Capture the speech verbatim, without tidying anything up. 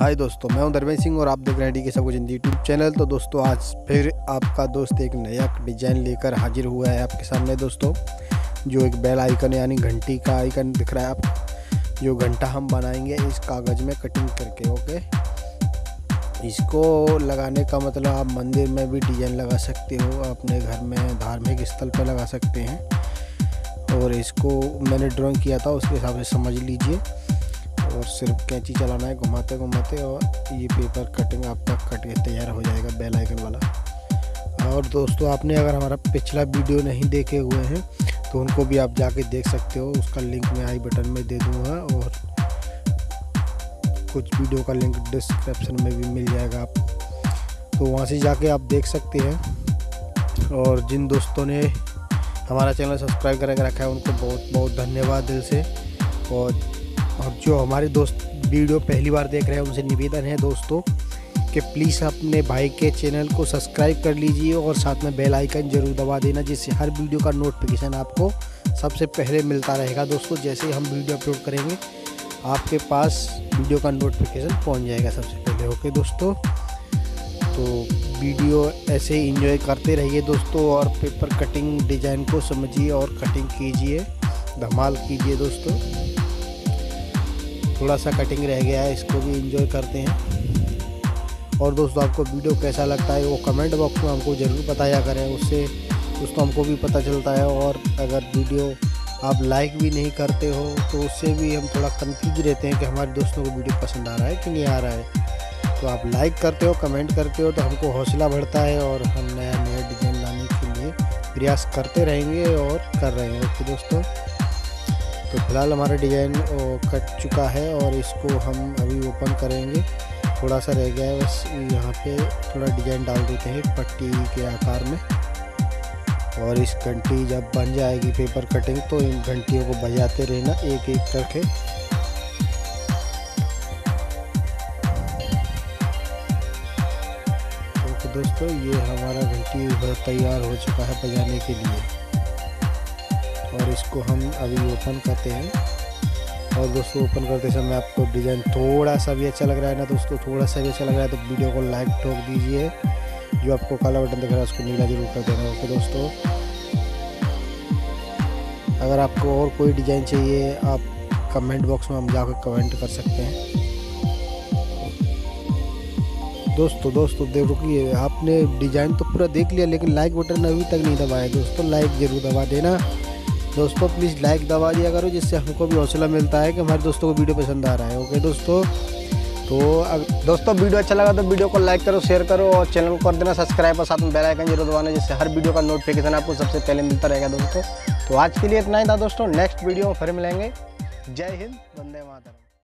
हाय दोस्तों, मैं हूं धर्मेंद्र सिंह और आप देख रहे हैं डीके सबकुछ हिंदी यूट्यूब चैनल। तो दोस्तों आज फिर आपका दोस्त एक नया डिज़ाइन लेकर हाजिर हुआ है आपके सामने। दोस्तों जो एक बेल आइकन यानी घंटी का आइकन दिख रहा है आप, जो घंटा हम बनाएंगे इस कागज़ में कटिंग करके। ओके, इसको लगाने का मतलब आप मंदिर में भी डिज़ाइन लगा सकते हो, अपने घर में धार्मिक स्थल पर लगा सकते हैं। और इसको मैंने ड्रॉइंग किया था, उसके हिसाब से समझ लीजिए। और सिर्फ कैंची चलाना है घुमाते घुमाते और ये पेपर कटिंग आपका कट के तैयार हो जाएगा, बेल आइकन वाला। और दोस्तों आपने अगर हमारा पिछला वीडियो नहीं देखे हुए हैं तो उनको भी आप जाके देख सकते हो, उसका लिंक मैं आई बटन में दे दूँगा। और कुछ वीडियो का लिंक डिस्क्रिप्शन में भी मिल जाएगा आप, तो वहाँ से जाके आप देख सकते हैं। और जिन दोस्तों ने हमारा चैनल सब्सक्राइब करके रखा है उनको बहुत बहुत धन्यवाद दिल से। और और जो हमारे दोस्त वीडियो पहली बार देख रहे हैं उनसे निवेदन है दोस्तों कि प्लीज़ अपने भाई के चैनल को सब्सक्राइब कर लीजिए और साथ में बेल आइकन ज़रूर दबा देना, जिससे हर वीडियो का नोटिफिकेशन आपको सबसे पहले मिलता रहेगा। दोस्तों जैसे हम वीडियो अपलोड करेंगे आपके पास वीडियो का नोटिफिकेशन पहुंच जाएगा सबसे पहले। ओके दोस्तों, तो वीडियो ऐसे ही इंजॉय करते रहिए दोस्तों, और पेपर कटिंग डिज़ाइन को समझिए और कटिंग कीजिए, धमाल कीजिए दोस्तों। थोड़ा सा कटिंग रह गया है, इसको भी एंजॉय करते हैं। और दोस्तों आपको वीडियो कैसा लगता है वो कमेंट बॉक्स में हमको ज़रूर बताया करें, उससे दोस्तों हमको भी पता चलता है। और अगर वीडियो आप लाइक भी नहीं करते हो तो उससे भी हम थोड़ा कंफ्यूज रहते हैं कि हमारे दोस्तों को वीडियो पसंद आ रहा है कि नहीं आ रहा है। तो आप लाइक करते हो, कमेंट करते हो तो हमको हौसला बढ़ता है और हम नया नया डिज़ाइन लाने के लिए प्रयास करते रहेंगे और कर रहे हैं। ओके दोस्तों, तो फिलहाल हमारा डिज़ाइन कट चुका है और इसको हम अभी ओपन करेंगे। थोड़ा सा रह गया है बस, यहाँ पे थोड़ा डिज़ाइन डाल देते हैं पट्टी के आकार में। और इस घंटी जब बन जाएगी पेपर कटिंग तो इन घंटियों को बजाते रहना एक एक करके। तो दोस्तों ये हमारा घंटी तैयार हो चुका है बजाने के लिए, और इसको हम अभी ओपन करते हैं। और दोस्तों ओपन करते समय आपको डिज़ाइन थोड़ा सा भी अच्छा लग रहा है ना दोस्तों, थोड़ा सा भी अच्छा लग रहा है तो वीडियो को लाइक ठोक दीजिए। जो आपको काला बटन दिख रहा है उसको नीला जरूर कर देना। ओके दोस्तों, अगर आपको और कोई डिज़ाइन चाहिए आप कमेंट बॉक्स में हम जाकर कमेंट कर सकते हैं। दोस्तों दोस्तों देख रुकिए, आपने डिज़ाइन तो पूरा देख लिया लेकिन लाइक बटन अभी तक नहीं दबाया दोस्तों, लाइक ज़रूर दबा देना। दोस्तों प्लीज़ लाइक दबा दिया करो, जिससे हमको भी हौसला मिलता है कि हमारे दोस्तों को वीडियो पसंद आ रहा है। ओके दोस्तों, तो दोस्तों वीडियो अच्छा लगा तो वीडियो को लाइक करो, शेयर करो और चैनल को कर देना सब्सक्राइब और साथ में बेल आइकन जरूर दबाना, जिससे हर वीडियो का नोटिफिकेशन आपको सबसे पहले मिलता रहेगा दोस्तों। तो आज के लिए इतना ही था दोस्तों, नेक्स्ट वीडियो में फिर मिलेंगे। जय हिंद, वंदे मातरम।